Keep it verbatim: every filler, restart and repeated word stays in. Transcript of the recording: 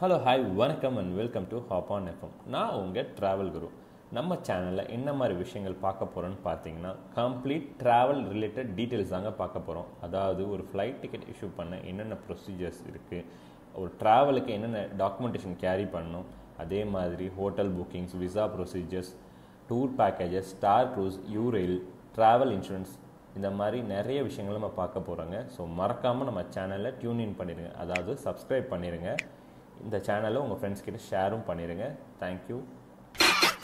Hello, hi, welcome and welcome to Hop on F M. நான் உங்கள் travel guru. நம்ம சேனலில் என்ன மாதிரி விஷயங்கள் பார்க்க போகிறோன்னு பார்த்தீங்கன்னா கம்ப்ளீட் ட்ராவல் ரிலேட்டட் டீட்டெயில்ஸ் தாங்க பார்க்க போகிறோம். அதாவது ஒரு ஃப்ளைட் டிக்கெட் இஷ்யூ பண்ண என்னென்ன ப்ரொசீஜர்ஸ் இருக்குது, ஒரு ட்ராவலுக்கு என்னென்ன டாக்குமெண்டேஷன் கேரி பண்ணணும், அதே மாதிரி hotel bookings, visa procedures, tour packages, Star Cruise, Eurail, travel insurance, இந்த மாதிரி நிறைய விஷயங்களும் நம்ம பார்க்க போகிறாங்க. ஸோ மறக்காமல் நம்ம சேனலில் டியூன்இன் பண்ணிடுங்க, அதாவது சப்ஸ்கிரைப் பண்ணிடுங்க. இந்த சேனலை உங்கள் ஃப்ரெண்ட்ஸ் கிட்ட ஷேரும் பண்ணிடுங்க. தேங்க்யூ.